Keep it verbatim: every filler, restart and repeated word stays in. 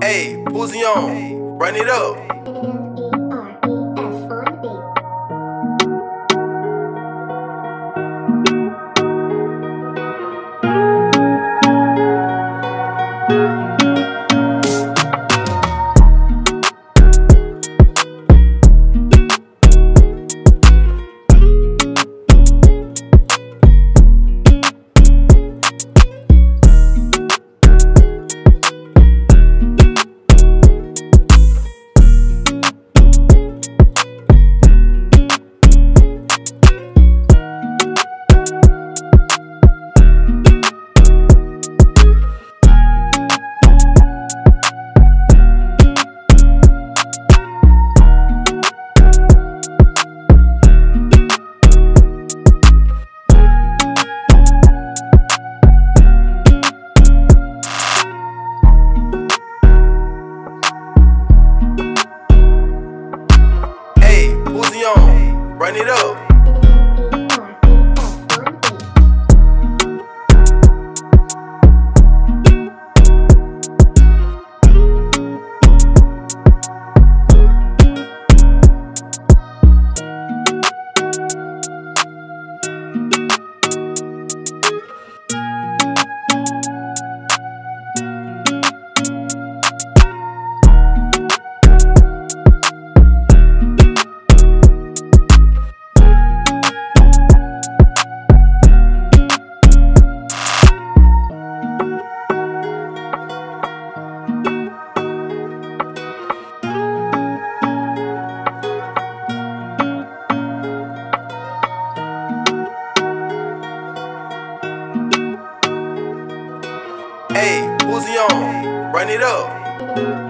Hey, Puzion, run it up. Run it up. Hey, Puzion, run it up.